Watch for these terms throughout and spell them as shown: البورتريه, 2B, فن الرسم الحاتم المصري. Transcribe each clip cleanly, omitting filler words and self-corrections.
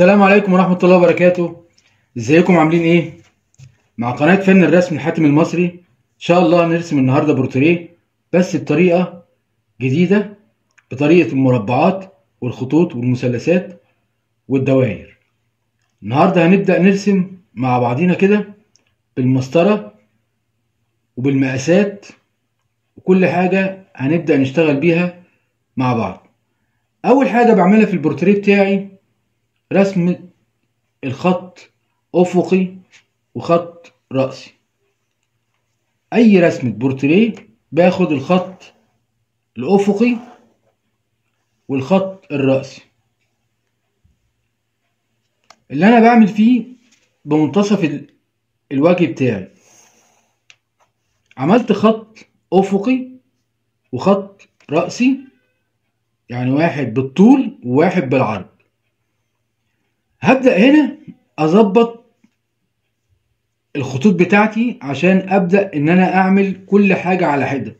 السلام عليكم ورحمة الله وبركاته. ازيكم عاملين ايه؟ مع قناة فن الرسم الحاتم المصري. ان شاء الله نرسم النهاردة بورتريه بس بطريقة جديدة، بطريقة المربعات والخطوط والمثلثات والدوائر. النهاردة هنبدأ نرسم مع بعضينا كده بالمسطرة وبالمقاسات وكل حاجة هنبدأ نشتغل بيها مع بعض. أول حاجة بعملها في البورتريه بتاعي رسم الخط أفقي وخط رأسي. أي رسمة بورتريه باخد الخط الأفقي والخط الرأسي. اللي أنا بعمل فيه بمنتصف الوجه بتاعي. عملت خط أفقي وخط رأسي، يعني واحد بالطول وواحد بالعرض. هبدأ هنا أظبط الخطوط بتاعتي عشان أبدأ إن أنا أعمل كل حاجة على حدة.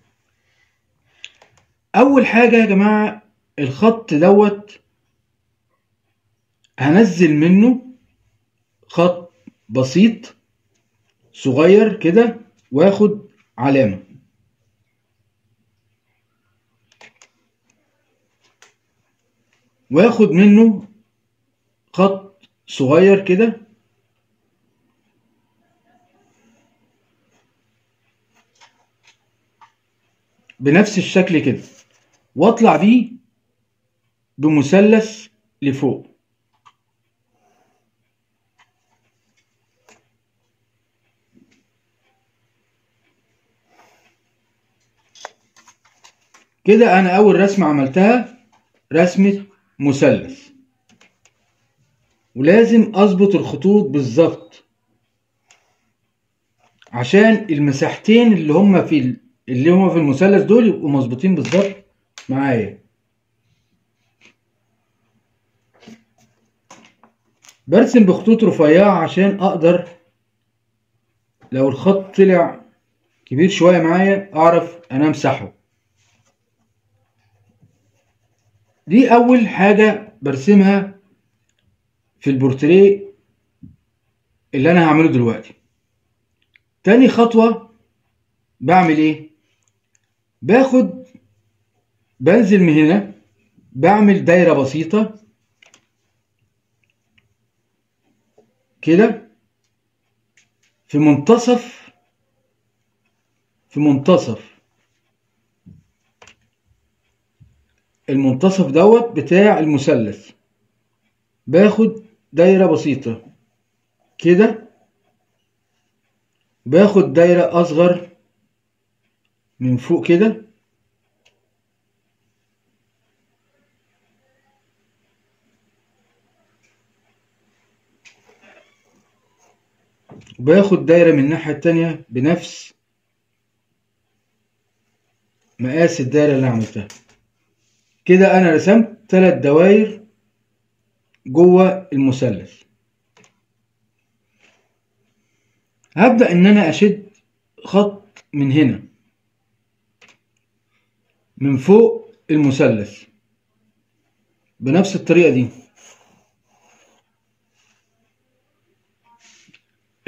أول حاجة يا جماعة الخط دوت هنزل منه خط بسيط صغير كده وآخد علامة. وآخد منه خط صغير كده بنفس الشكل كده واطلع بيه بمثلث لفوق. كده انا اول رسمة عملتها رسمة مثلث، ولازم اظبط الخطوط بالظبط عشان المساحتين اللي هما في المثلث دول يبقوا مظبوطين بالظبط معايا. برسم بخطوط رفيعه عشان اقدر لو الخط طلع كبير شويه معايا اعرف انا امسحه. دي اول حاجه برسمها في البورتريه اللي انا هعمله دلوقتي. تاني خطوة بعمل ايه؟ بنزل من هنا بعمل دايرة بسيطة كده في المنتصف دوت بتاع المثلث. باخد دايرة بسيطة كده، باخد دايرة أصغر من فوق كده، باخد دايرة من الناحية التانية بنفس مقاس الدايرة اللي عملتها. كده أنا رسمت 3 دواير جوه المثلث. هبدأ ان انا اشد خط من هنا من فوق المثلث بنفس الطريقة دي.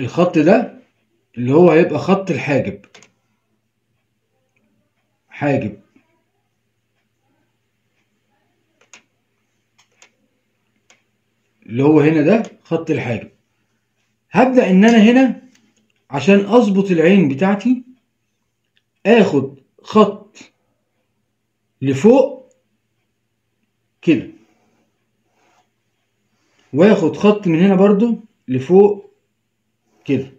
الخط ده اللي هو هيبقى خط الحاجب، اللي هو هنا ده خط الحاجب. هبدأ ان انا هنا عشان اظبط العين بتاعتي اخد خط لفوق كده، واخد خط من هنا برضو لفوق كده.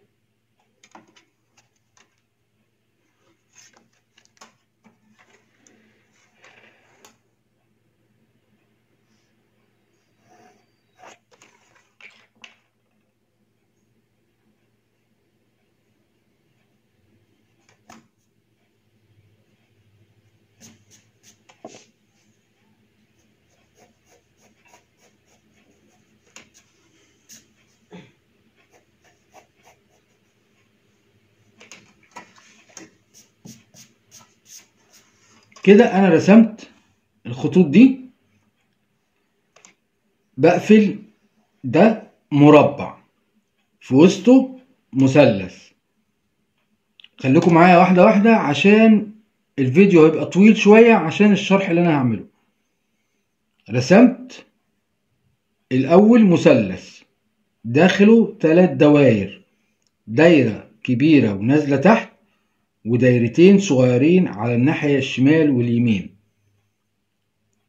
كده انا رسمت الخطوط دي. بقفل ده مربع في وسطه مثلث. خليكم معايا واحدة واحدة عشان الفيديو هيبقى طويل شوية عشان الشرح اللي انا هعمله. رسمت الاول مثلث داخله 3 دواير، دايرة كبيرة ونازلة تحت ودايرتين صغيرين على الناحية الشمال واليمين.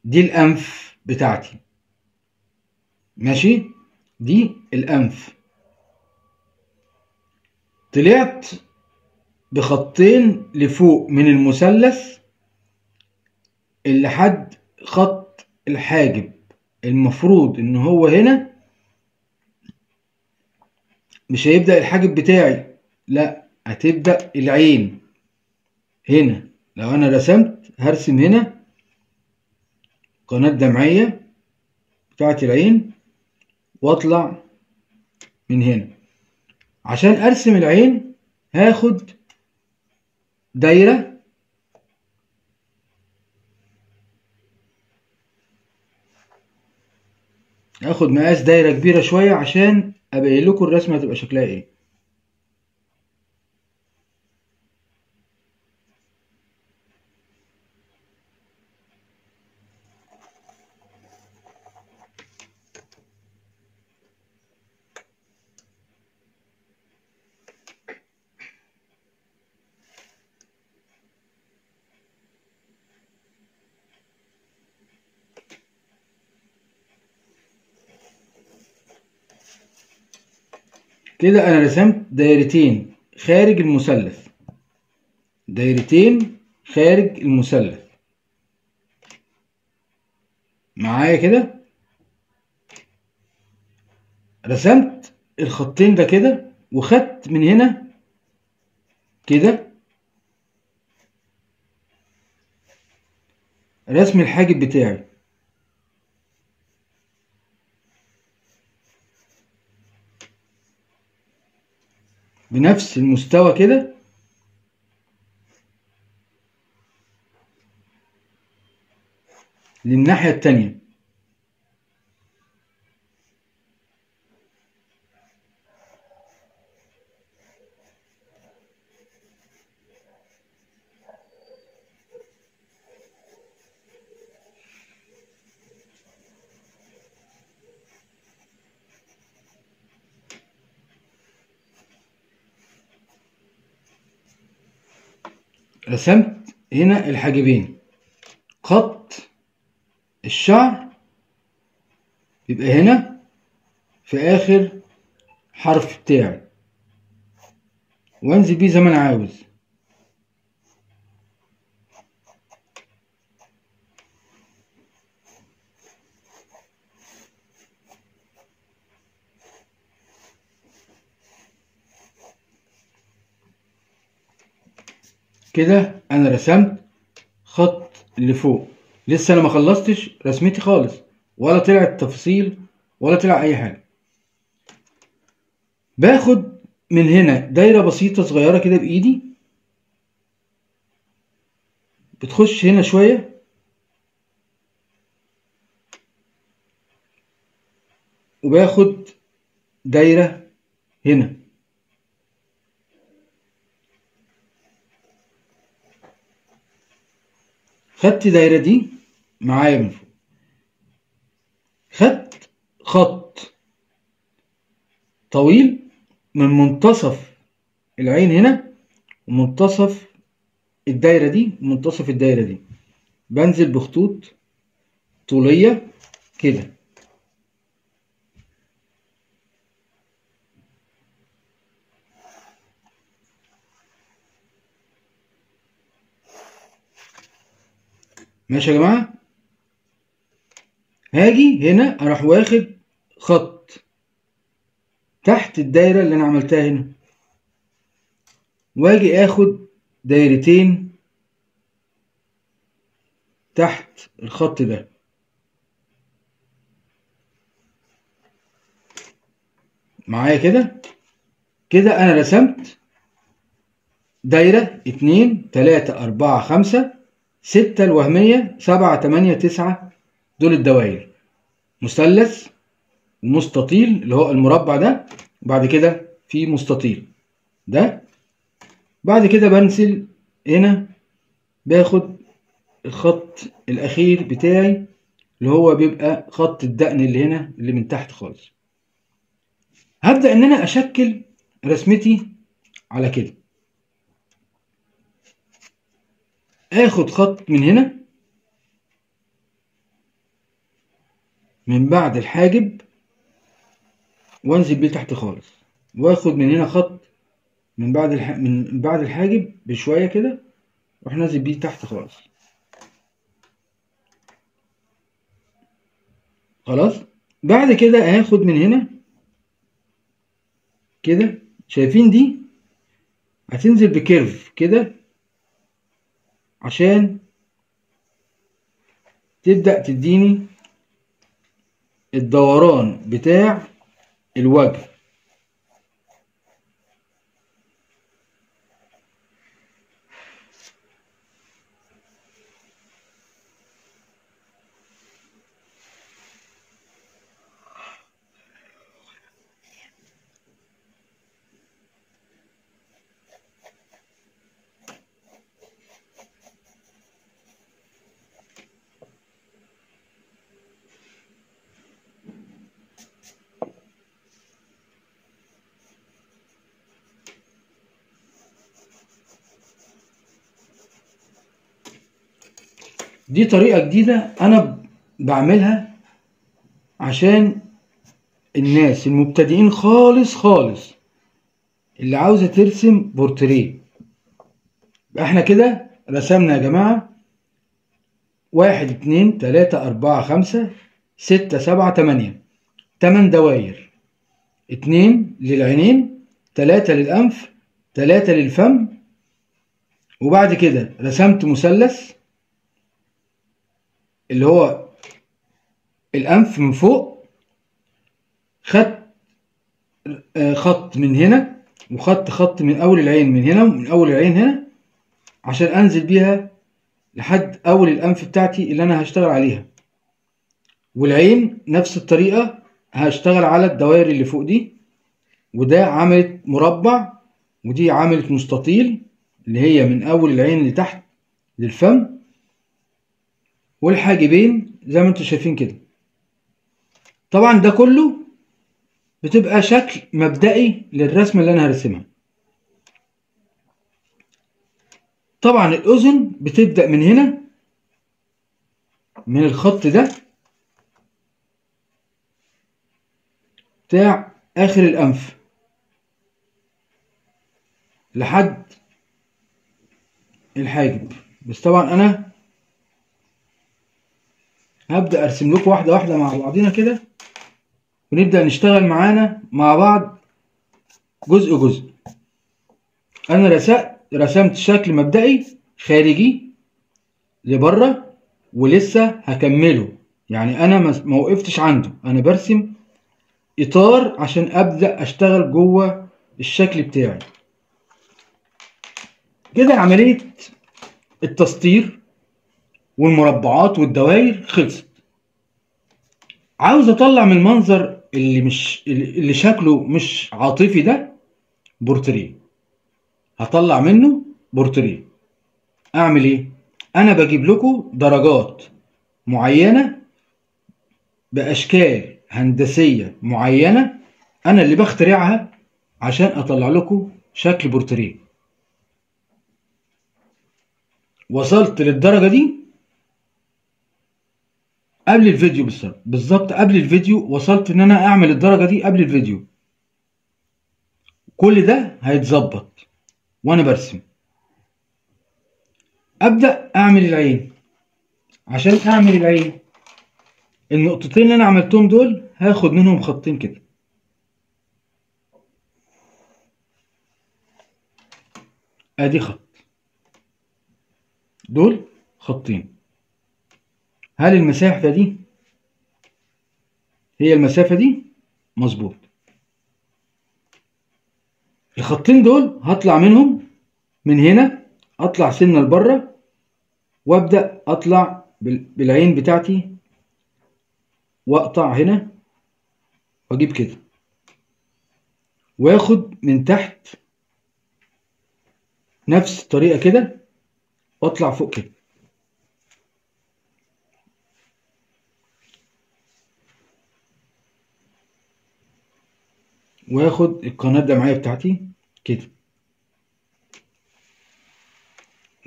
دي الأنف بتاعتي، ماشي؟ دي الأنف. طلعت بخطين لفوق من المثلث اللي حد خط الحاجب، المفروض ان هو هنا مش هيبدأ الحاجب بتاعي، لا هتبدأ العين هنا. لو انا رسمت هرسم هنا قناة دمعية بتاعت العين واطلع من هنا. عشان ارسم العين هاخد دايرة هاخد مقاس دايرة كبيرة شوية عشان ابين لكم الرسمة هتبقى شكلها ايه. كده انا رسمت دايرتين خارج المثلث، دايرتين خارج المثلث معايا. كده رسمت الخطين ده كده وخدت من هنا كده رسم الحاجب بتاعي. بنفس المستوى كده للناحية التانية. رسمت هنا الحاجبين، خط الشعر يبقى هنا في آخر حرف بتاعي وانزل بيه زي ما انا عاوز. كده انا رسمت خط لفوق. لسه انا ما خلصتش رسمتي خالص، ولا طلعت تفاصيل ولا طلع اي حاجه. باخد من هنا دايره بسيطه صغيره كده بايدي، بتخش هنا شويه وباخد دايره هنا. خدت دايرة دي معايا من فوق، خدت خط طويل من منتصف العين هنا ومنتصف الدايرة دي ومنتصف الدايرة دي، بنزل بخطوط طولية كده. ماشي يا جماعة؟ هاجي هنا اروح واخد خط تحت الدايرة اللي انا عملتها هنا، واجي اخد دايرتين تحت الخط ده. معايا كده؟ كده انا رسمت دايرة 2 3 4 5 6 الوهمية 7 8 9، دول الدواير مثلث مستطيل اللي هو المربع ده، وبعد كده في مستطيل ده، بعد كده بنزل هنا باخد الخط الاخير بتاعي اللي هو بيبقى خط الدقن اللي هنا اللي من تحت خالص. هبدأ ان انا اشكل رسمتي على كده. اخد خط من هنا من بعد الحاجب وانزل بيه تحت خالص، واخد من هنا خط من بعد الحاجب بشويه كده واروح نازل بيه تحت خالص. خلاص بعد كده هاخد من هنا كده، شايفين دي هتنزل بكيرف كده عشان تبدأ تديني الدوران بتاع الوجه. دي طريقة جديدة أنا بعملها عشان الناس المبتدئين خالص خالص اللي عاوزة ترسم بورتريه. احنا كده رسمنا يا جماعة 1 2 3 4 5 6 7 8، 8 دواير، 2 للعينين، 3 للأنف، 3 للفم، وبعد كده رسمت مثلث اللي هو الأنف من فوق، خدت خط من هنا وخدت خط من أول العين من هنا ومن أول العين هنا عشان أنزل بيها لحد أول الأنف بتاعتي اللي أنا هشتغل عليها. والعين نفس الطريقة هشتغل على الدوائر اللي فوق دي، وده عملت مربع ودي عملت مستطيل اللي هي من أول العين لتحت للفم، والحاجبين زي ما انتوا شايفين كده. طبعا ده كله بتبقى شكل مبدئي للرسمه اللي انا هرسمها. طبعا الاذن بتبدا من هنا من الخط ده بتاع اخر الانف لحد الحاجب، بس طبعا انا هبدأ ارسم لكم واحدة واحدة مع بعضينا كده، ونبدأ نشتغل معانا مع بعض جزء جزء. انا رسمت شكل مبدئي خارجي لبره ولسه هكمله، يعني انا ما وقفتش عنده، انا برسم اطار عشان ابدأ اشتغل جوه الشكل بتاعي. كده عملية التسطير والمربعات والدواير خلصت. عاوز اطلع من المنظر اللي شكله مش عاطفي ده بورتريه، هطلع منه بورتريه. اعمل ايه؟ انا بجيب لكم درجات معينه باشكال هندسيه معينه انا اللي بخترعها عشان اطلع لكم شكل بورتريه. وصلت للدرجه دي قبل الفيديو بالظبط، قبل الفيديو وصلت ان انا اعمل الدرجه دي قبل الفيديو. كل ده هيتظبط وانا برسم. ابدا اعمل العين. عشان اعمل العين النقطتين اللي انا عملتهم دول هاخد منهم خطين كده، ادي خط، دول خطين. هل المسافة دي هي المسافة دي؟ مظبوط. الخطين دول هطلع منهم من هنا، اطلع سنة لبره وابدأ اطلع بالعين بتاعتي واقطع هنا واجيب كده واخد من تحت نفس الطريقه كده واطلع فوق كده. واخد القناه الدمعيه بتاعتي كده.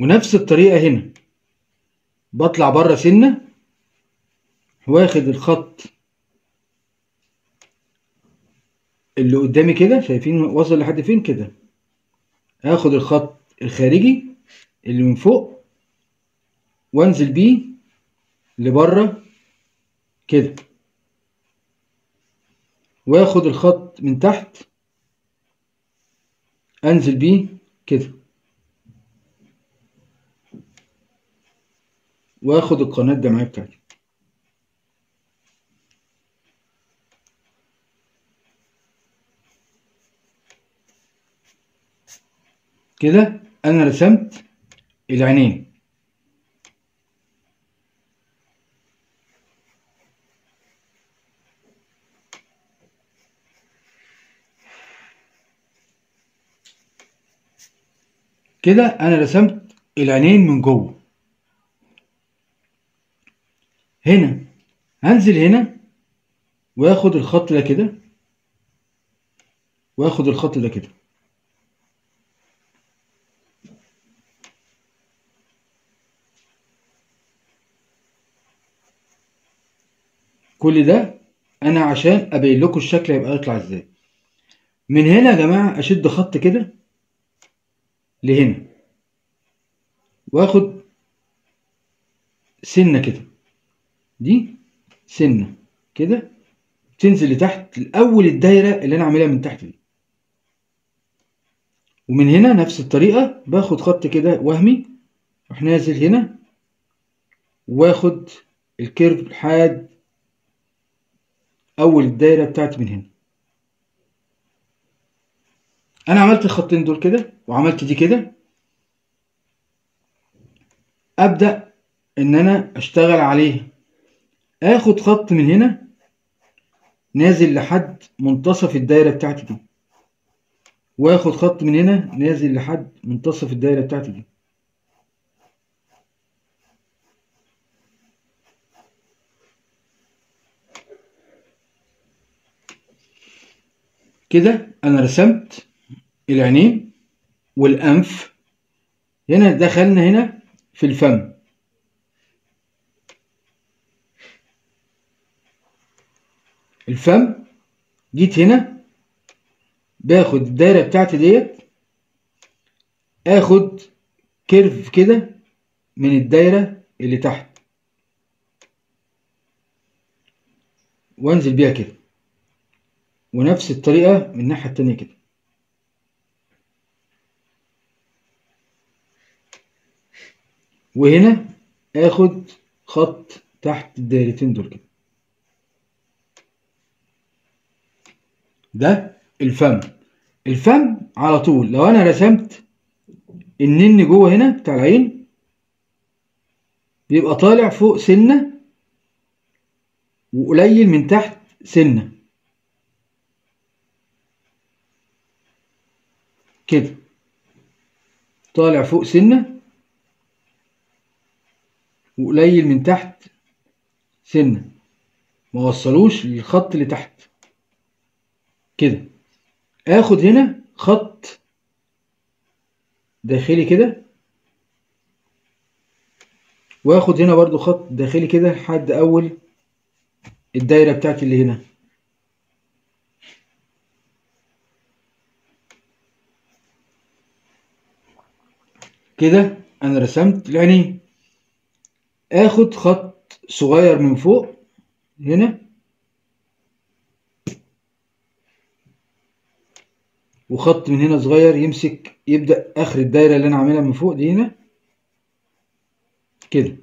ونفس الطريقه هنا بطلع بره سنه واخد الخط اللي قدامي كده، شايفين وصل لحد فين كده. اخد الخط الخارجي اللي من فوق وانزل بيه لبره كده، واخد الخط من تحت انزل بيه كده، واخد القناة الدمعية بتاعتي كده. انا رسمت العينين. كده انا رسمت العينين من جوه. هنا هنزل هنا واخد الخط ده كده واخد الخط ده كده، كل ده انا عشان ابين لكم الشكل هيبقى يطلع ازاي. من هنا يا جماعه اشد خط كده لهنا واخد سنه كده، دي سنه كده تنزل لتحت لاول الدايره اللي انا عاملها من تحت دي. ومن هنا نفس الطريقه باخد خط كده وهمي اروح نازل هنا واخد الكيرف لحد اول الدايره بتاعتي من هنا. انا عملت الخطين دول كده وعملت دي كده. ابدا ان انا اشتغل عليه، اخد خط من هنا نازل لحد منتصف الدايره بتاعتي دي، واخد خط من هنا نازل لحد منتصف الدايره بتاعتي دي، كده انا رسمت العينين والانف. هنا دخلنا هنا في الفم، الفم جيت هنا باخد الدايره بتاعتي ديت اخد كيرف كده من الدايره اللي تحت وانزل بيها كده، ونفس الطريقه من الناحيه التانيه كده. وهنا اخد خط تحت الدايرتين دول كده، ده الفم. الفم على طول لو انا رسمت النن جوه هنا بتاع العين بيبقى طالع فوق سنه وقليل من تحت سنه كده، طالع فوق سنه وقليل من تحت سنه، ما وصلوش للخط اللي تحت كده. اخد هنا خط داخلي كده واخد هنا برضو خط داخلي كده لحد اول الدايره بتاعتي اللي هنا، كده انا رسمت العينين. اخد خط صغير من فوق هنا وخط من هنا صغير يمسك يبدأ اخر الدايرة اللي انا عاملها من فوق دي هنا كده،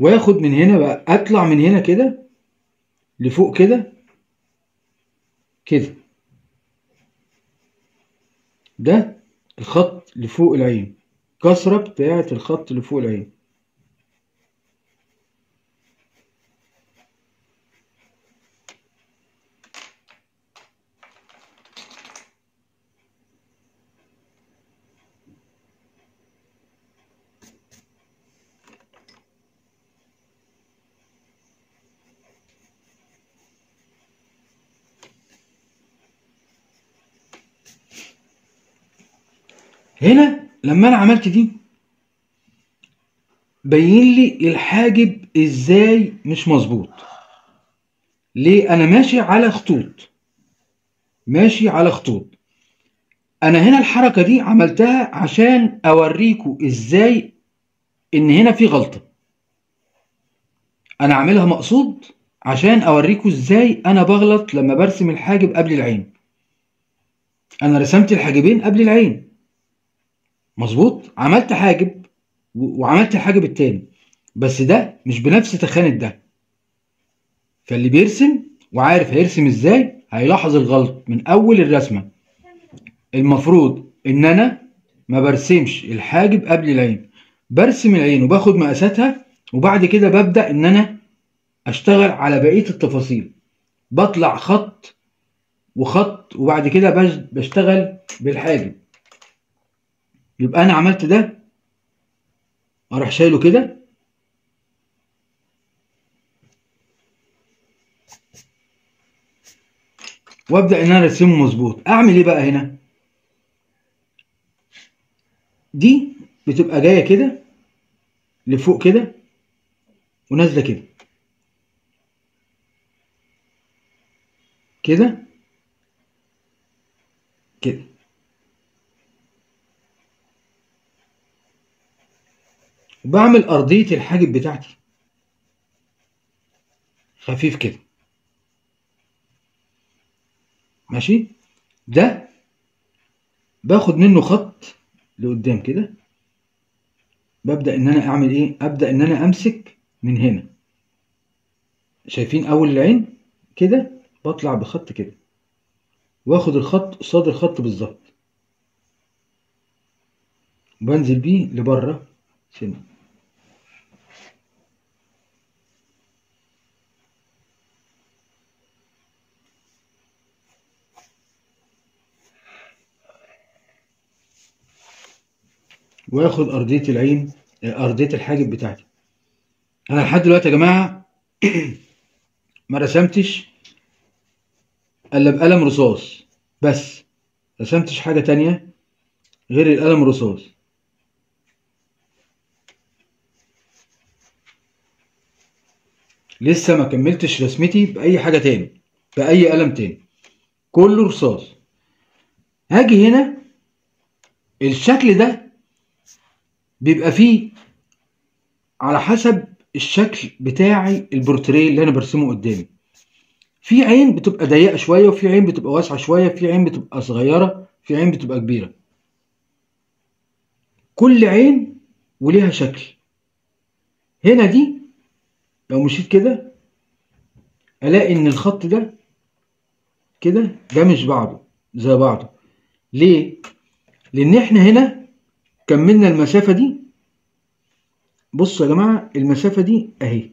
واخد من هنا بقى اطلع من هنا كده لفوق كده كده، ده الخط اللي فوق العين، كسرة بتاعة الخط اللي فوق العين هنا لما انا عملت دي بين لي الحاجب ازاي مش مظبوط. ليه؟ انا ماشي على خطوط، ماشي على خطوط. انا هنا الحركه دي عملتها عشان اوريكم ازاي ان هنا في غلطه، انا عاملها مقصود عشان اوريكم ازاي انا بغلط لما برسم الحاجب قبل العين. انا رسمت الحاجبين قبل العين مظبوط، عملت حاجب وعملت الحاجب التاني، بس ده مش بنفس تخانه ده. فاللي بيرسم وعارف هيرسم ازاي هيلاحظ الغلط من اول الرسمه. المفروض ان انا ما برسمش الحاجب قبل العين، برسم العين وباخد مقاساتها، وبعد كده ببدا ان انا اشتغل على بقيه التفاصيل. بطلع خط وخط وبعد كده بشتغل بالحاجب. يبقى انا عملت ده اروح شايله كده، وابدا ان انا ارسمه مظبوط. اعمل ايه بقى هنا؟ دي بتبقى جايه كده لفوق كده ونازله كده كده كده. وبعمل ارضيه الحاجب بتاعتي خفيف كده، ماشي. ده باخد منه خط لقدام كده، ببدأ ان انا اعمل ايه؟ ابدأ ان انا امسك من هنا، شايفين اول العين كده، بطلع بخط كده واخد الخط قصاد الخط بالظبط، وبنزل بيه لبره سنة. واخد ارضيه العين، ارضيه الحاجب بتاعتي. انا لحد دلوقتي يا جماعه ما رسمتش الا بقلم رصاص، بس رسمتش حاجه تانية غير القلم الرصاص. لسه ما كملتش رسمتي باي حاجه تاني، باي قلم تاني، كله رصاص. هاجي هنا الشكل ده بيبقى فيه على حسب الشكل بتاعي البورتريه اللي انا برسمه قدامي. في عين بتبقى ضيقه شويه، وفي عين بتبقى واسعه شويه، في عين بتبقى صغيره، في عين بتبقى كبيره. كل عين وليها شكل. هنا دي لو مشيت كده الاقي ان الخط ده كده ده مش بعضه زي بعضه. ليه؟ لان احنا هنا كملنا المسافة دي. بصوا يا جماعة المسافة دي اهي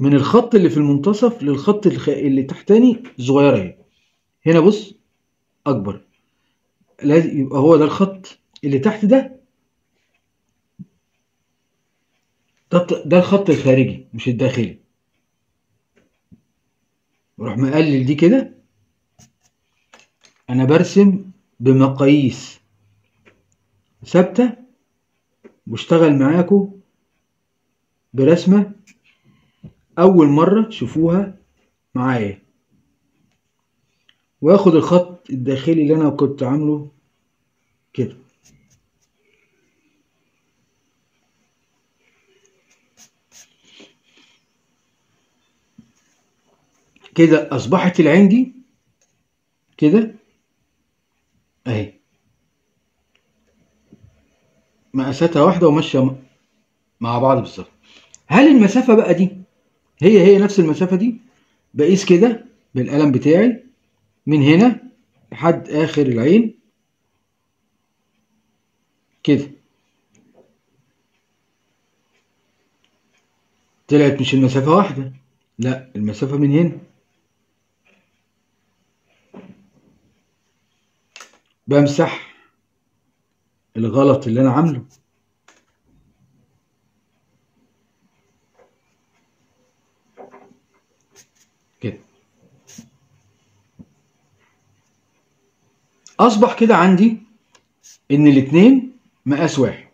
من الخط اللي في المنتصف للخط اللي تحتاني صغيرة اهي. هنا بص اكبر، لازم يبقى هو ده الخط اللي تحت ده، ده الخط الخارجي مش الداخلي. واروح مقلل دي كده. انا برسم بمقاييس ثابته، واشتغل معاكم برسمه اول مره تشوفوها معايا. واخد الخط الداخلي اللي انا كنت عامله كده، كده اصبحت العين دي كده اهي، مقاساتها واحدة وماشية مع بعض بالظبط. هل المسافة بقى دي هي نفس المسافة دي؟ بقيس كده بالقلم بتاعي من هنا لحد آخر العين كده. طلعت مش المسافة واحدة، لا المسافة من هنا. بمسح الغلط اللي انا عامله. كده. اصبح كده عندي ان الاتنين مقاس واحد،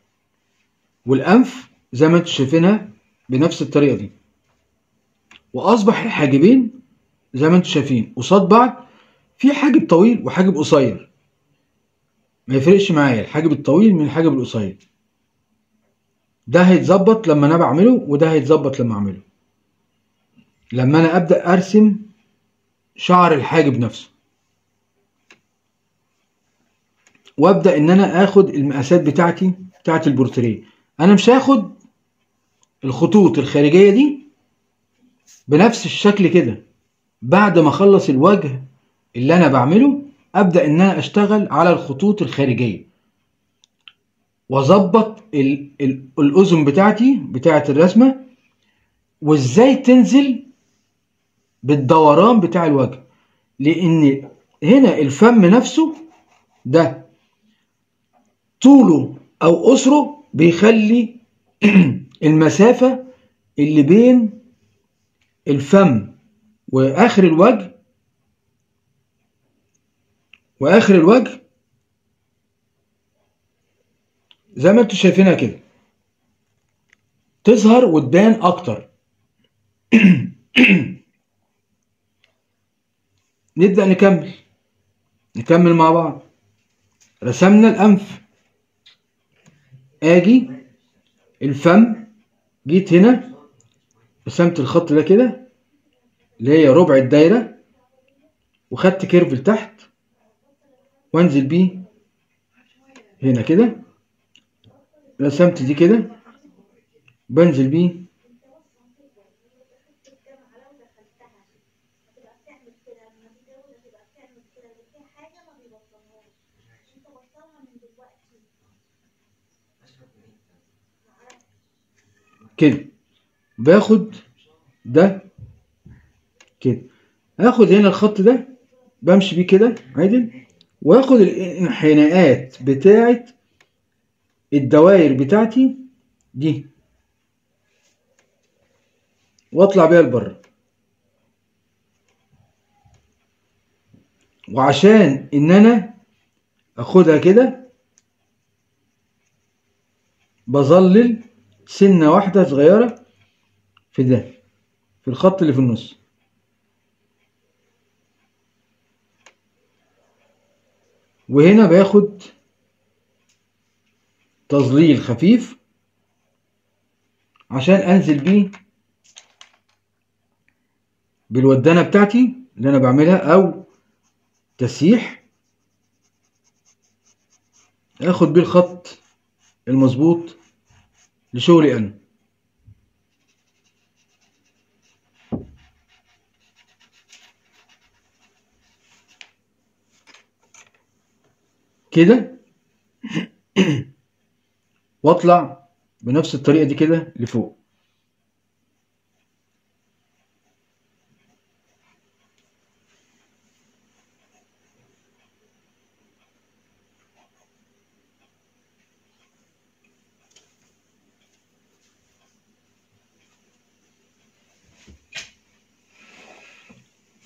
والانف زي ما انتوا شايفينها بنفس الطريقه دي، واصبح الحاجبين زي ما انتوا شايفين قصاد بعض، في حاجب طويل وحاجب قصير، ما يفرقش معايا الحاجب الطويل من الحاجب القصير. ده هيتظبط لما انا بعمله، وده هيتظبط لما اعمله. لما انا ابدا ارسم شعر الحاجب نفسه، وابدا ان انا اخد المقاسات بتاعتي بتاعت البورتريه. انا مش هاخد الخطوط الخارجيه دي بنفس الشكل كده. بعد ما اخلص الوجه اللي انا بعمله، ابدا ان انا اشتغل على الخطوط الخارجيه، واظبط الاذن بتاعتي بتاعت الرسمه، وازاي تنزل بالدوران بتاع الوجه. لان هنا الفم نفسه ده طوله او قصره بيخلي المسافه اللي بين الفم واخر الوجه زي ما انتوا شايفينها كده تظهر وتبان اكتر. نبدأ نكمل مع بعض. رسمنا الأنف، آجي الفم، جيت هنا رسمت الخط ده كده اللي هي ربع الدايرة، وخدت كيرف لتحت وانزل بيه هنا كده، رسمت دي كده بنزل بيه كده، باخد ده كده، هاخد هنا الخط ده بمشي بيه كده عادل، واخد الانحناءات بتاعت الدواير بتاعتي دي، واطلع بيها لبره. وعشان ان انا اخدها كده بظلل سنه واحده صغيره في ده، في الخط اللي في النص. وهنا باخد تظليل خفيف عشان انزل بيه بالودانه بتاعتي اللي انا بعملها او تسيح، اخد بيه الخط المظبوط لشغلي انا. كده واطلع بنفس الطريقه دي كده لفوق.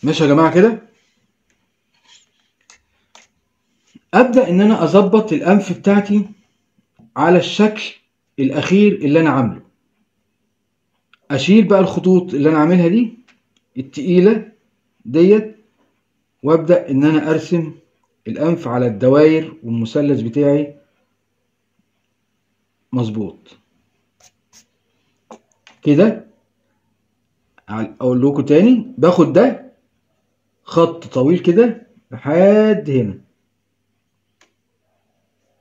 ماشي يا جماعه كده. ابدا ان انا اظبط الانف بتاعتي على الشكل الاخير اللي انا عامله. اشيل بقى الخطوط اللي انا عاملها دي التقيله ديت، وابدا ان انا ارسم الانف على الدواير والمثلث بتاعي مظبوط كده. اقول لكم تاني، باخد ده خط طويل كده لحد هنا،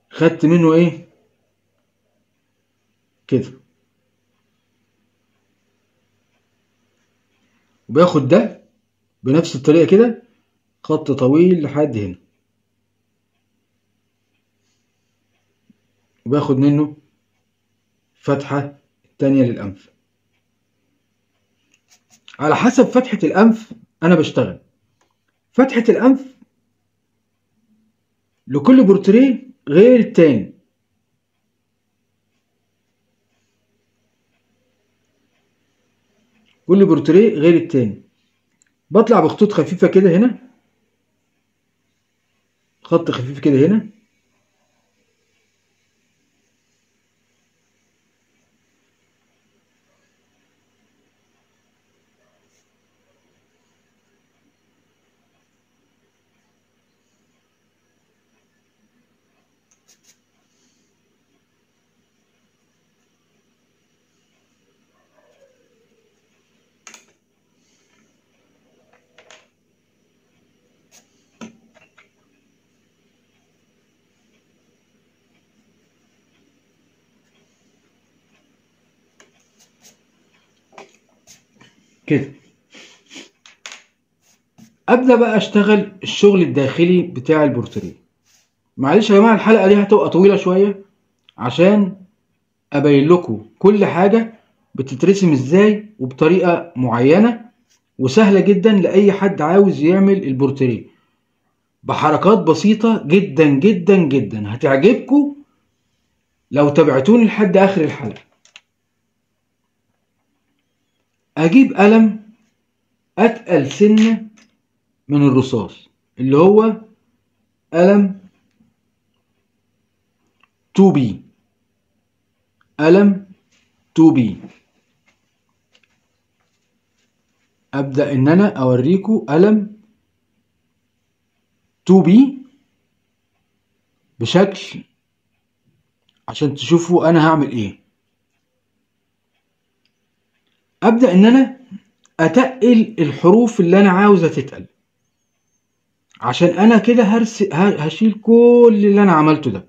خدت منه ايه كده، وباخد ده بنفس الطريقه كده خط طويل لحد هنا، وباخد منه فتحه التانيه للانف. على حسب فتحه الانف انا بشتغل. فتحه الانف لكل بورتريه غير التاني. كل بورتريه غير التاني. بطلع بخطوط خفيفة كده هنا، خط خفيف كده هنا، كده. ابدا بقى اشتغل الشغل الداخلي بتاع البورتريه. معلش يا جماعه الحلقه دي هتبقى طويله شويه عشان ابين لكم كل حاجه بتترسم ازاي وبطريقه معينه وسهله جدا لاي حد عاوز يعمل البورتريه بحركات بسيطه جدا جدا جدا. هتعجبكم لو تابعتوني لحد اخر الحلقه. اجيب قلم اتقل سنه من الرصاص اللي هو قلم 2B، قلم 2B. ابدا ان انا اوريكم قلم 2B بشكل عشان تشوفوا انا هعمل ايه. ابدا ان انا اتقل الحروف اللي انا عاوزه تتقل عشان انا كده هشيل كل اللي انا عملته ده.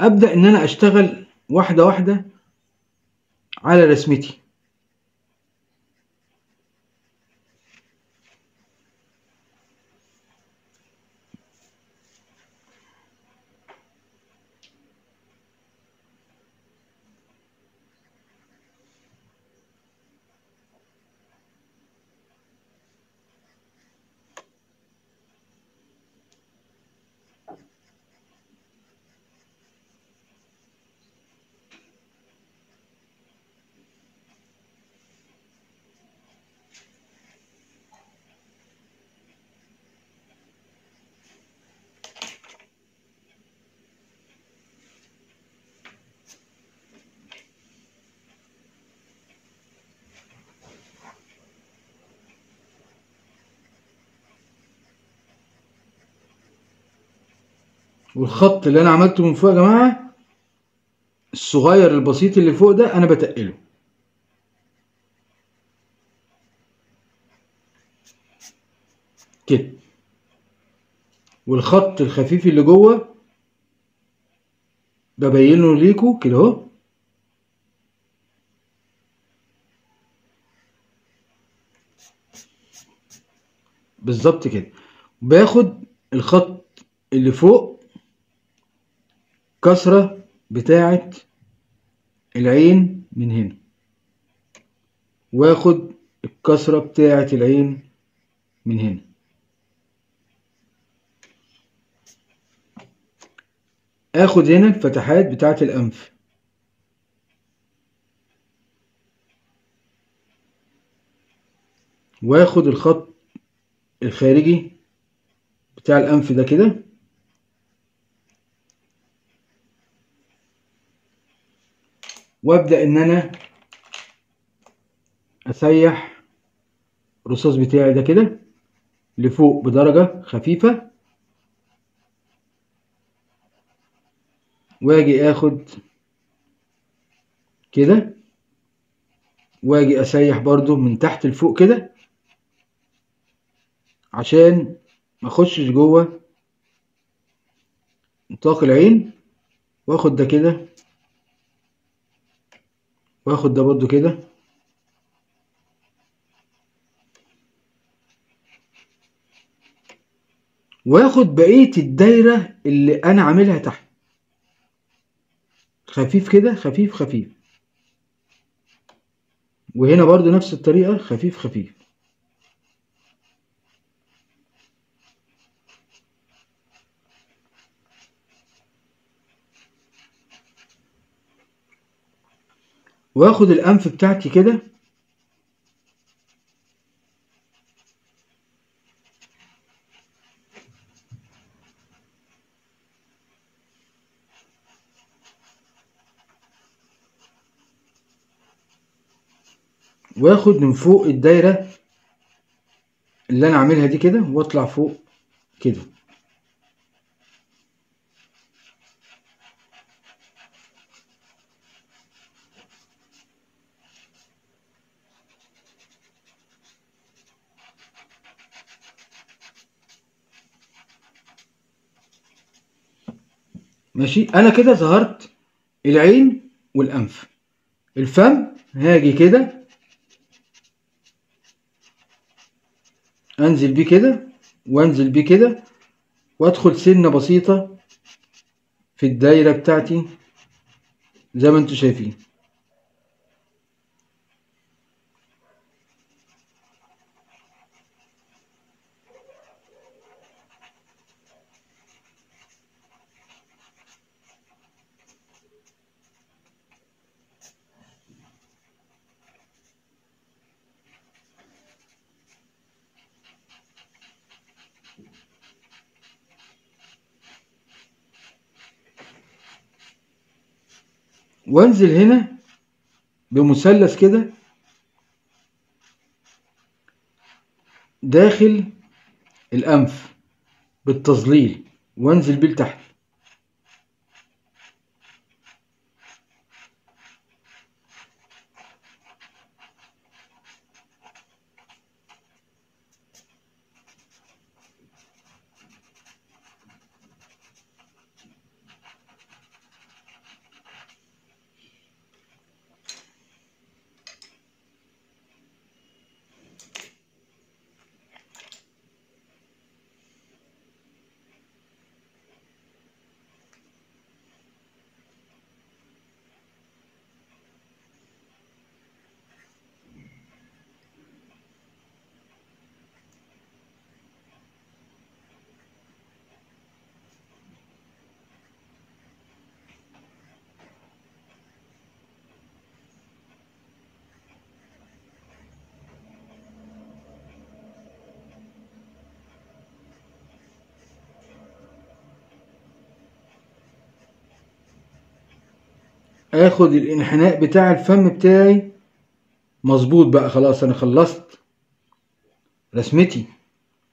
ابدا ان انا اشتغل واحده واحده على رسمتي. والخط اللي انا عملته من فوق يا جماعه الصغير البسيط اللي فوق ده انا بتقله. كده. والخط الخفيف اللي جوه ببينه ليكوا كده اهو. بالظبط كده. باخد الخط اللي فوق كسرة بتاعة العين من هنا واخد الكسرة بتاعة العين من هنا. اخد هنا الفتحات بتاعة الانف. واخد الخط الخارجي بتاع الانف ده كده. وابدأ ان انا اسيح الرصاص بتاعي ده كده لفوق بدرجة خفيفة. واجي اخد كده واجي اسيح برضو من تحت لفوق كده عشان ما اخشش جوه نطاق العين. واخد ده كده واخد ده برضو كده. واخد بقية الدايرة اللي انا عاملها تحت خفيف كده خفيف خفيف. وهنا برضو نفس الطريقة خفيف خفيف. واخد الانف بتاعتي كده واخد من فوق الدايرة اللي انا عاملها دي كده واطلع فوق كده. ماشي. انا كده ظهرت العين والانف. الفم هاجي كده انزل بيه كده وانزل بيه كده وادخل سنة بسيطة في الدايرة بتاعتي زي ما انتوا شايفين. وانزل هنا بمثلث كده داخل الانف بالتظليل وانزل بيه لتحت. اخد الانحناء بتاع الفم بتاعي مظبوط بقى. خلاص انا خلصت رسمتي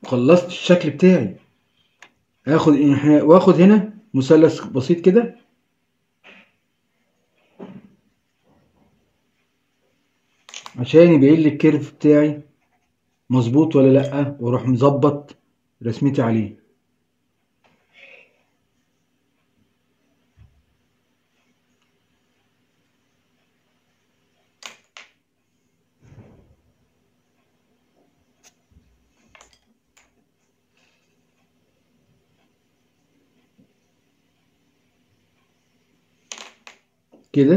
وخلصت الشكل بتاعي. اخد الانحناء واخد هنا مثلث بسيط كده عشان يبين لي الكيرف بتاعي مظبوط ولا لا، واروح مظبط رسمتي عليه. كده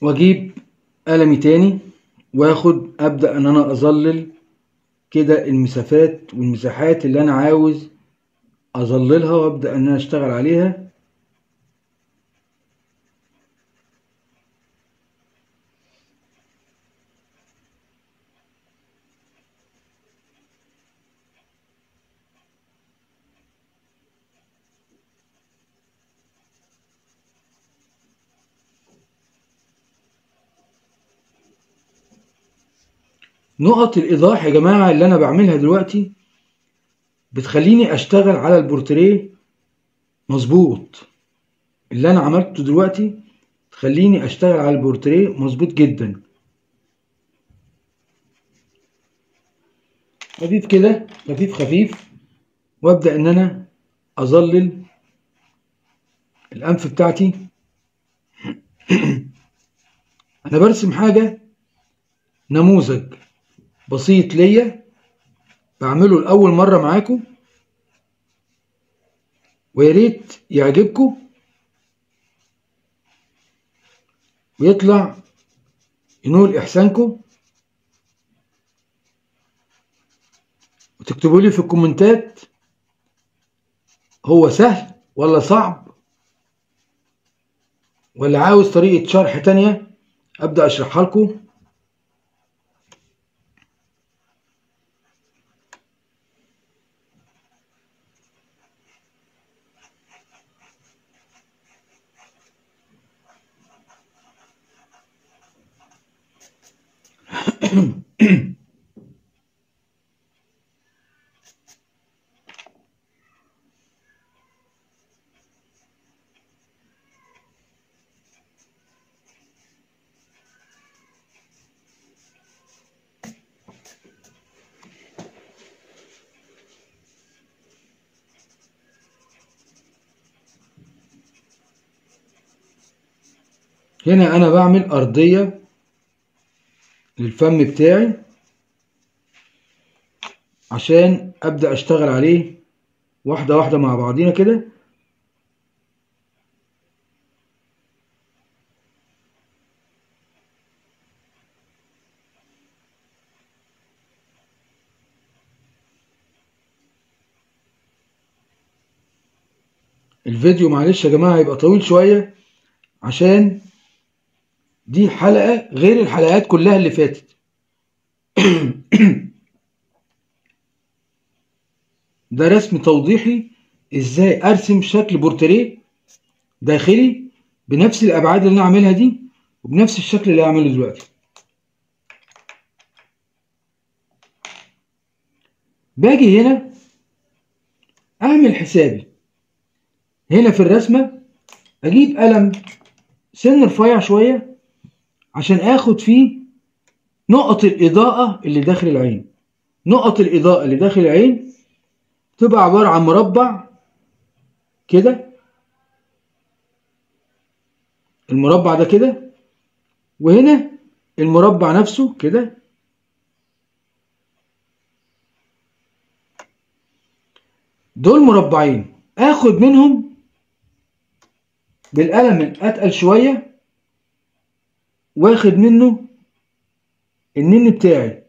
واجيب قلمي تاني واخد ابدا ان انا اظلل كده المسافات والمساحات اللي انا عاوز اظللها وابدا ان انا اشتغل عليها. نقط الايضاح يا جماعه اللي انا بعملها دلوقتي بتخليني اشتغل على البورتريه مظبوط. اللي انا عملته دلوقتي تخليني اشتغل على البورتريه مظبوط جدا. اضيف كده خفيف خفيف وابدا ان انا اظلل الانف بتاعتي. انا برسم حاجه نموذج بسيط ليا بعمله لأول مرة معاكم، وياريت يعجبكم ويطلع ينول إحسانكم، وتكتبوا لي في الكومنتات هو سهل ولا صعب ولا عاوز طريقة شرح تانية أبدأ أشرحها لكم. هنا انا بعمل ارضية للفم بتاعي عشان ابدأ اشتغل عليه واحدة واحدة مع بعضينا كده. الفيديو معلش يا جماعة هيبقى طويل شوية عشان دي حلقة غير الحلقات كلها اللي فاتت. ده رسم توضيحي ازاي ارسم شكل بورتريه داخلي بنفس الابعاد اللي انا عاملها دي وبنفس الشكل اللي هعمله دلوقتي. باجي هنا اعمل حسابي هنا في الرسمة، اجيب قلم سن رفيع شوية عشان اخد فيه نقط الاضاءة اللي داخل العين. نقط الاضاءة اللي داخل العين تبقى عبارة عن مربع كده، المربع ده كده، وهنا المربع نفسه كده. دول مربعين اخد منهم بالقلم الاتقل شويه، واخد منه النن بتاعي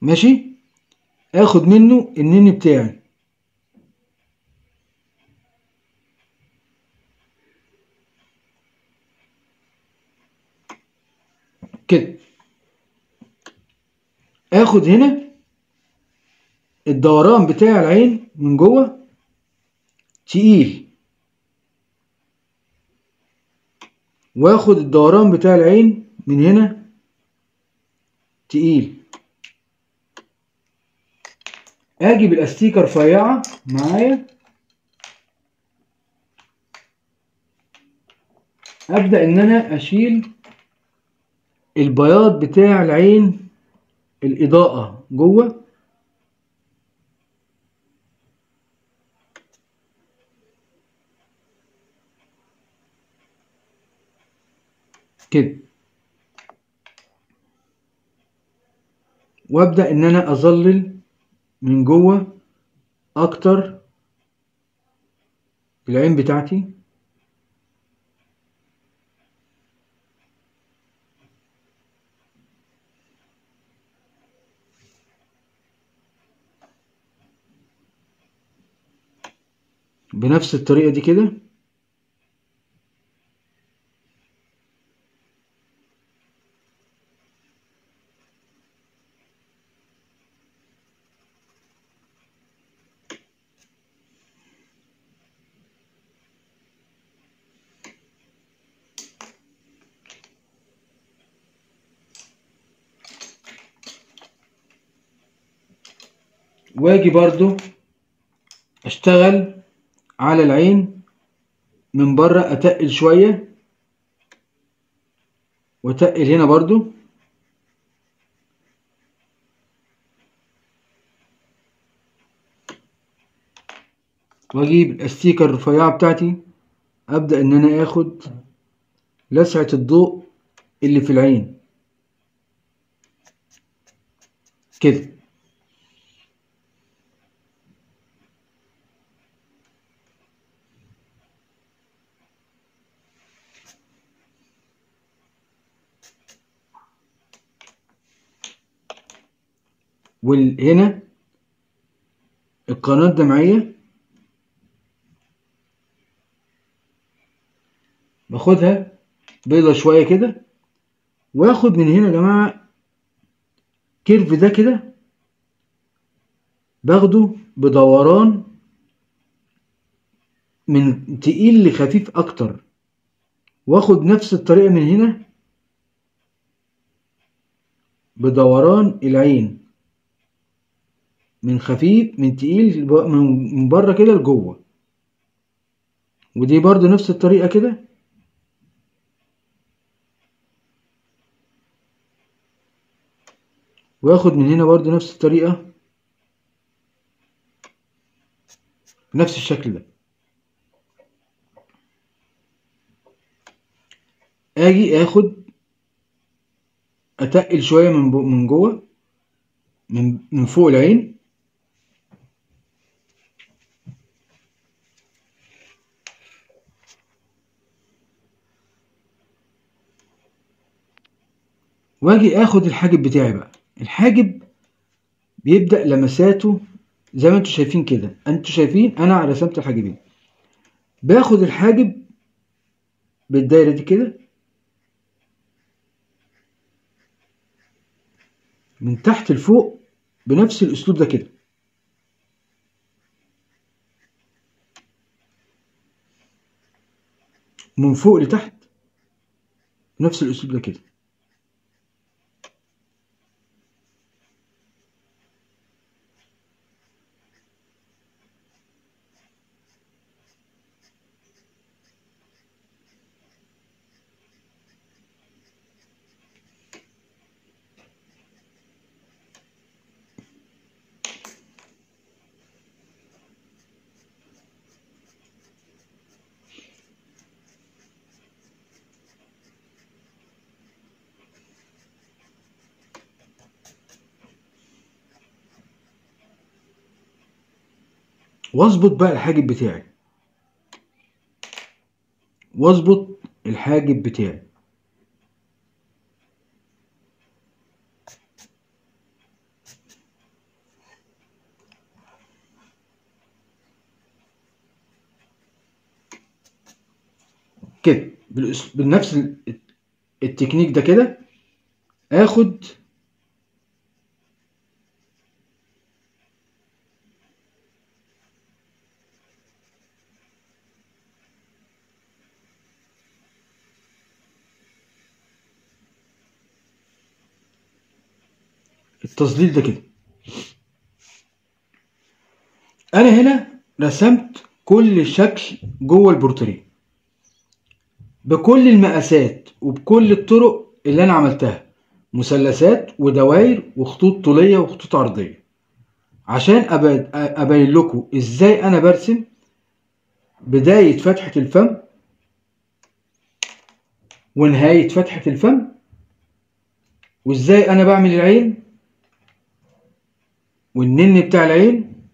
ماشي، اخد منه النن بتاعي كده. اخد هنا الدوران بتاع العين من جوه تقيل، واخد الدوران بتاع العين من هنا تقيل. اجي بالاستيكه رفيعه معايا ابدا ان انا اشيل البياض بتاع العين، الإضاءة جوه. كده. وأبدأ إن أنا أظلل من جوه أكتر العين بتاعتي. بنفس الطريقة دي كده. واجي برضو اشتغل على العين من بره، اتقل شويه واتقل هنا برضو. واجيب الاستيكه الرفيعه بتاعتي ابدا ان انا اخد لسعه الضوء اللي في العين كده. وهنا القناة الدمعية باخدها بيضة شوية كده، واخد من هنا يا جماعة كيرف ده كده، باخده بدوران من تقيل لخفيف اكتر، واخد نفس الطريقة من هنا بدوران العين من خفيف من تقيل من بره كده لجوه. ودي برضو نفس الطريقه كده. واخد من هنا برضو نفس الطريقة بنفس الشكل ده. اجي اخد اتقل شوية من جوه من فوق العين، واجي اخد الحاجب بتاعي بقى. الحاجب بيبدأ لمساته زي ما انتوا شايفين كده، انتوا شايفين انا رسمت الحاجبين. باخد الحاجب بالدايرة دي كده من تحت لفوق بنفس الاسلوب ده كده، من فوق لتحت بنفس الاسلوب ده كده. واظبط بقى الحاجب بتاعي، واظبط الحاجب بتاعي. كده بنفس التكنيك ده كده اخد التظليل ده كده. انا هنا رسمت كل شكل جوه البورتريه بكل المقاسات وبكل الطرق اللي انا عملتها، مثلثات ودواير وخطوط طوليه وخطوط عرضيه، عشان ابين لكم ازاي انا برسم بدايه فتحه الفم ونهايه فتحه الفم، وازاي انا بعمل العين والنن بتاع العين،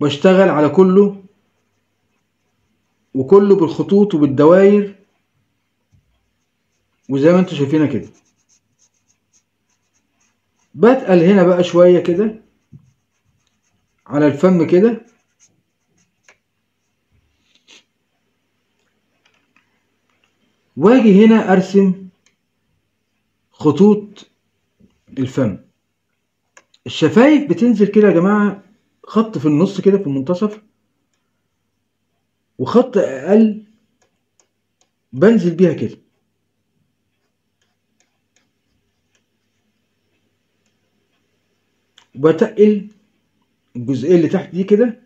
واشتغل على كله وكله بالخطوط وبالدواير وزي ما انتوا شايفينها كده. بتقل هنا بقى شوية كده على الفم كده، واجي هنا ارسم خطوط الفم. الشفايف بتنزل كده يا جماعه خط في النص كده في المنتصف، وخط اقل بنزل بيها كده. وبتقل الجزئيه اللي تحت دي كده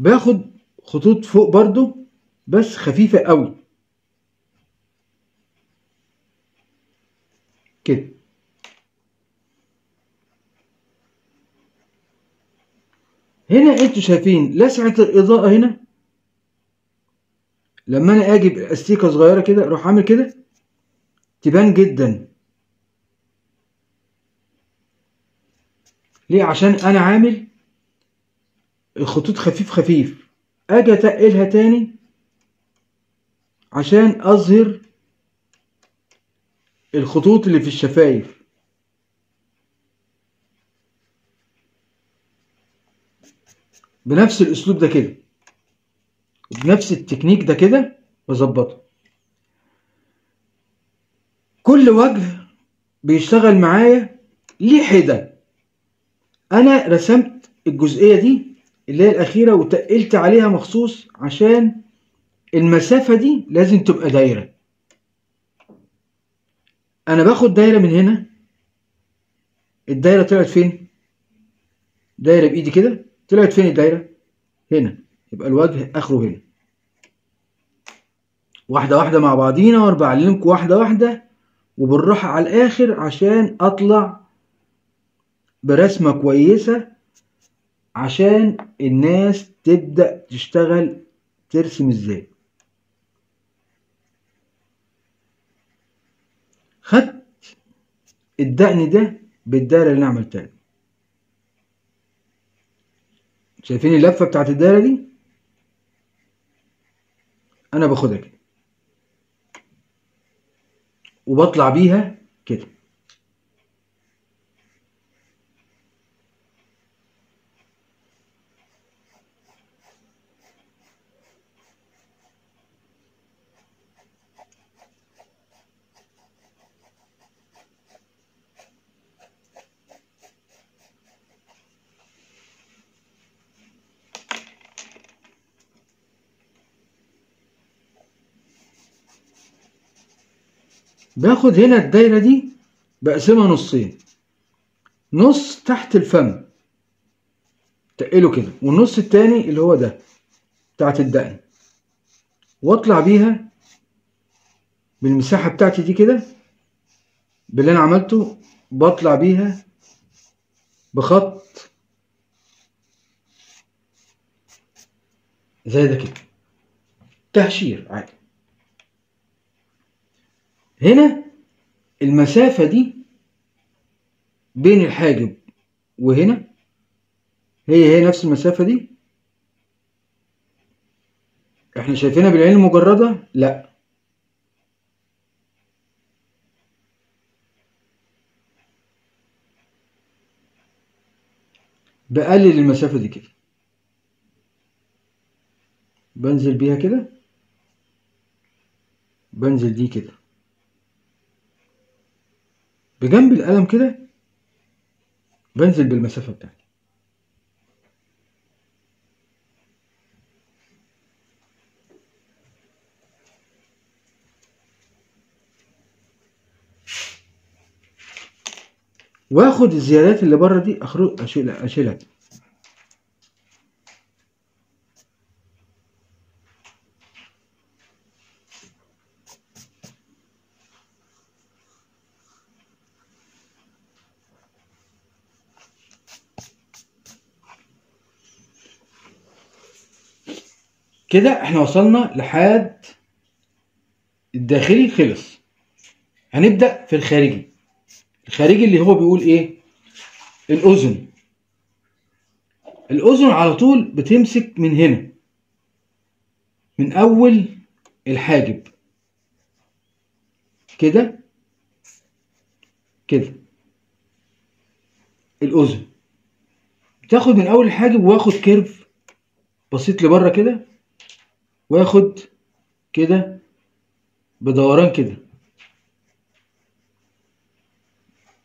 باخد خطوط فوق برضو بس خفيفة قوي كده. هنا انتوا شايفين لسعة الاضاءة هنا، لما انا اجي باستيكة صغيرة كده اروح اعمل كده تبان جدا. ليه؟ عشان انا عامل الخطوط خفيف خفيف، اجي اتقلها تاني عشان اظهر الخطوط اللي في الشفايف. بنفس الاسلوب ده كده وبنفس التكنيك ده كده بظبطه. كل وجه بيشتغل معايا ليه حدة. انا رسمت الجزئية دي اللي هي الأخيرة وتقلت عليها مخصوص عشان المسافة دي لازم تبقى دايرة. أنا باخد دايرة من هنا، الدايرة طلعت فين؟ دايرة بإيدي كده طلعت فين الدايره؟ هنا، يبقى الوجه اخره هنا. واحده واحده مع بعضينا وأنا بعلمكم واحده واحده وبالراحه على الاخر عشان اطلع برسمه كويسه عشان الناس تبدا تشتغل ترسم ازاي. خدت الدقن ده بالدايره اللي انا عملتها لكم، شايفين اللفه بتاعت الدايره دي؟ انا باخدها كده وبطلع بيها كده. باخد هنا الدايرة دي بقسمها نصين، نص تحت الفم تقله كده، والنص التاني اللي هو ده بتاعت الدقن، واطلع بيها بالمساحة بتاعتي دي كده باللي انا عملته، بطلع بيها بخط زي ده كده، تهشير عادي. هنا المسافة دي بين الحاجب وهنا هي نفس المسافة دي، احنا شايفينها بالعين المجردة؟ لا، بقلل المسافة دي كده، بنزل بيها كده، بنزل دي كده بجنب القلم كده، بنزل بالمسافة بتاعتي. واخد الزيادات اللي بره دي اشيلها. كده احنا وصلنا لحد الداخلي خلص. هنبدأ في الخارجي. الخارجي اللي هو بيقول ايه؟ الأذن. الأذن على طول بتمسك من هنا، من أول الحاجب كده كده، الأذن بتاخد من أول الحاجب، واخد كيرف بسيط لبره كده، واخد كده بدوران كده.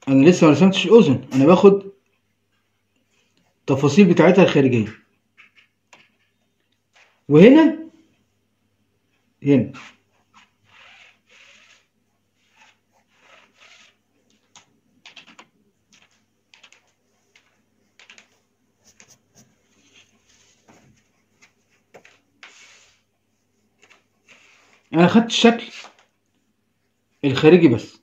انا لسه ما رسمتش الاذن، انا باخد التفاصيل بتاعتها الخارجيه. وهنا انا خدت الشكل الخارجي بس،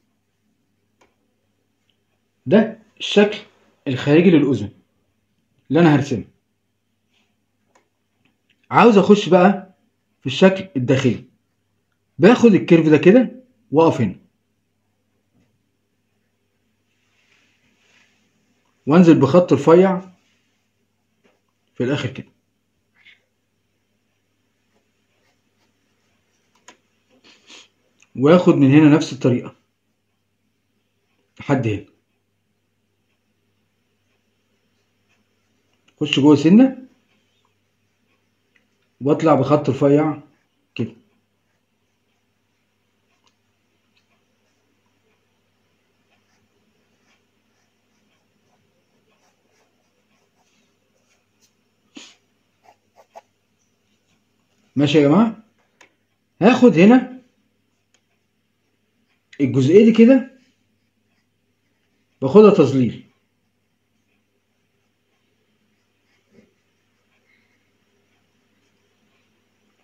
ده الشكل الخارجي للاذن اللي انا هرسمه. عاوز اخش بقى في الشكل الداخلي، باخد الكيرف ده كده واقف هنا وانزل بخط رفيع في الاخر كده. واخد من هنا نفس الطريقة لحد هنا، اخش جوه سنة واطلع بخط رفيع كده. ماشي يا جماعة. هاخد هنا الجزئيه دي كده باخدها تظليل،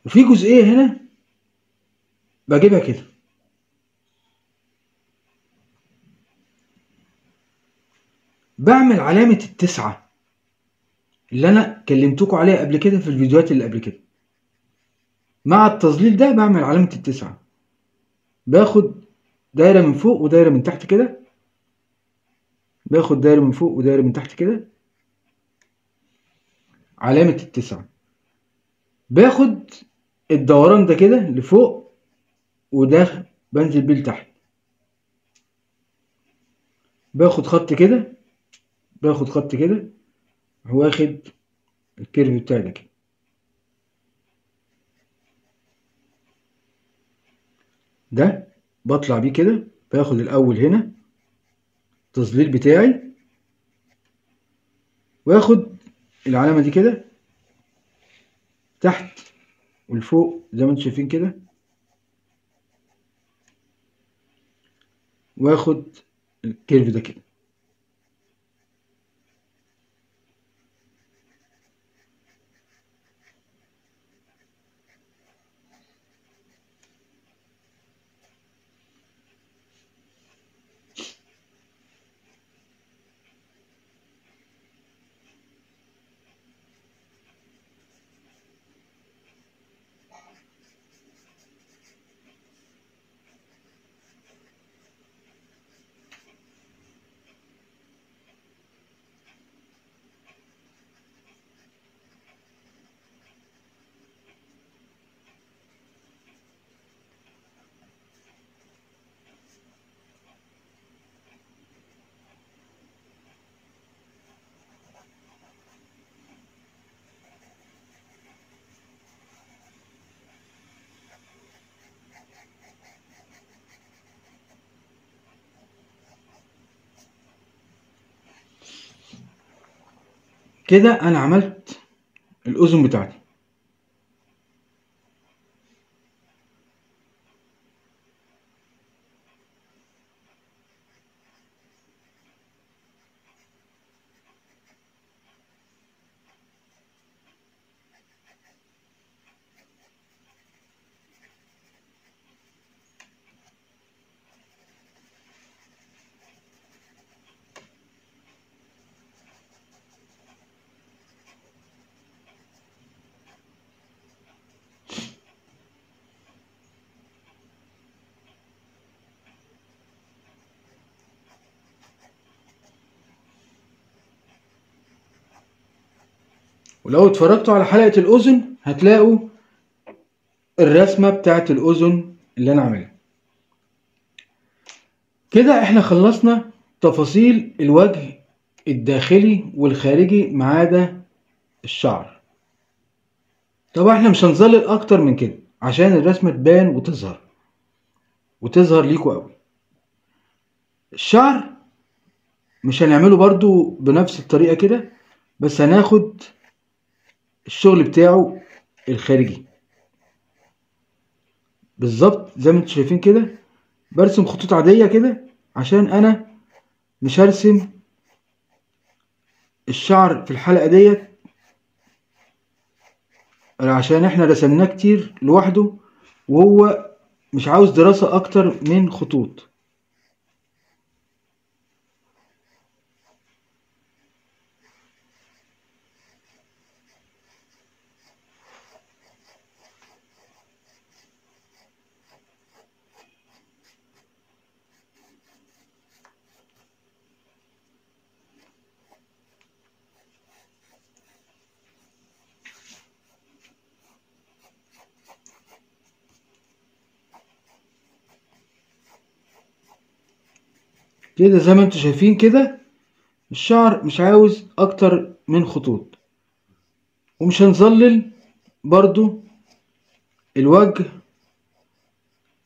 وفي جزئيه هنا بجيبها كده، بعمل علامه التسعه اللي انا كلمتكم عليها قبل كده في الفيديوهات اللي قبل كده. مع التظليل ده بعمل علامه التسعه، باخد دايره من فوق ودايره من تحت كده، باخد دايره من فوق ودايره من تحت كده، علامه التسعه. باخد الدوران ده كده لفوق وده بنزل بيه لتحت، باخد خط كده، باخد خط كده، واخد الكيرف بتاعي ده كده، ده بطلع بيه كده. باخد الاول هنا التظليل بتاعي، واخد العلامه دي كده تحت والفوق زي ما انتم شايفين كده، واخد الكيرف ده كده، كده انا عملت الاذن بتاعتي. ولو اتفرجتوا على حلقة الأذن هتلاقوا الرسمة بتاعت الأذن اللي أنا عاملها. كده احنا خلصنا تفاصيل الوجه الداخلي والخارجي ما عدا الشعر. طبعا احنا مش هنظلل أكتر من كده عشان الرسمة تبان وتظهر ليكوا أوي. الشعر مش هنعمله برضو بنفس الطريقة كده، بس هناخد الشغل بتاعه الخارجي بالظبط زي ما انتوا شايفين كده. برسم خطوط عادية كده عشان انا مش هرسم الشعر في الحلقة ديت، عشان احنا رسمناه كتير لوحده وهو مش عاوز دراسة اكتر من خطوط. كده زي ما انتوا شايفين كده الشعر مش عاوز اكتر من خطوط، ومش هنظلل برضو الوجه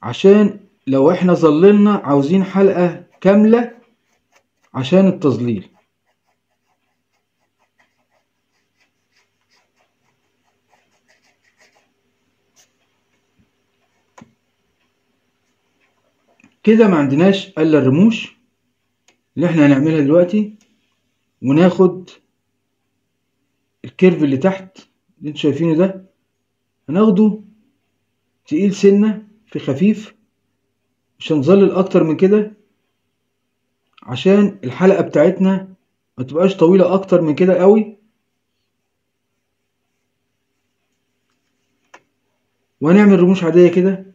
عشان لو احنا ظللنا عاوزين حلقة كاملة عشان التظليل. كده ما عندناش الا الرموش اللي احنا هنعملها دلوقتي، وناخد الكيرف اللي تحت اللي انتوا شايفينه ده هناخده تقيل سنة في خفيف، مش هنظلل اكتر من كده عشان الحلقة بتاعتنا ما تبقاش طويلة اكتر من كده قوي. وهنعمل رموش عادية كده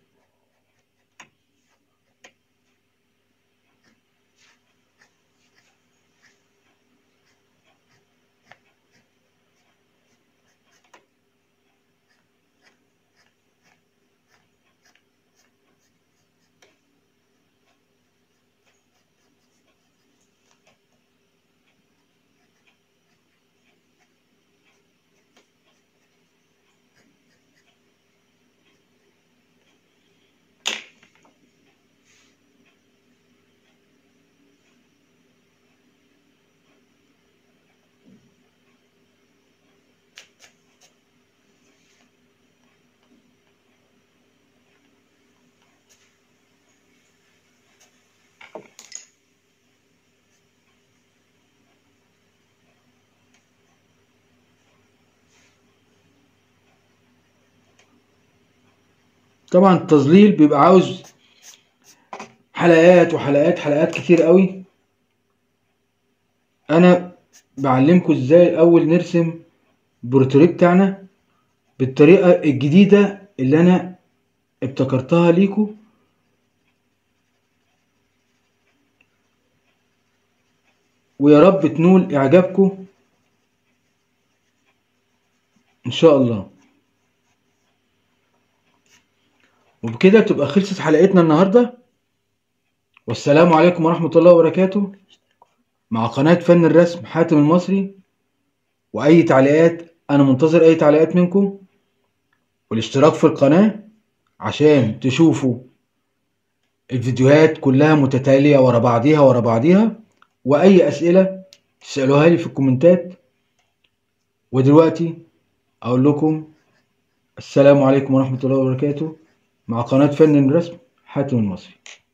طبعا. التظليل بيبقى عاوز حلقات وحلقات كتير قوي. انا بعلمكم ازاي الاول نرسم البورتريه بتاعنا بالطريقه الجديده اللي انا ابتكرتها ليكم. ويا رب تنول اعجابكم ان شاء الله. وبكده تبقى خلصت حلقتنا النهارده، والسلام عليكم ورحمة الله وبركاته. مع قناة فن الرسم حاتم المصري. وأي تعليقات، أنا منتظر أي تعليقات منكم، والاشتراك في القناة عشان تشوفوا الفيديوهات كلها متتالية ورا بعضيها وأي أسئلة تسألوها لي في الكومنتات. ودلوقتي أقول لكم السلام عليكم ورحمة الله وبركاته مع قناة فن الرسم حاتم المصري.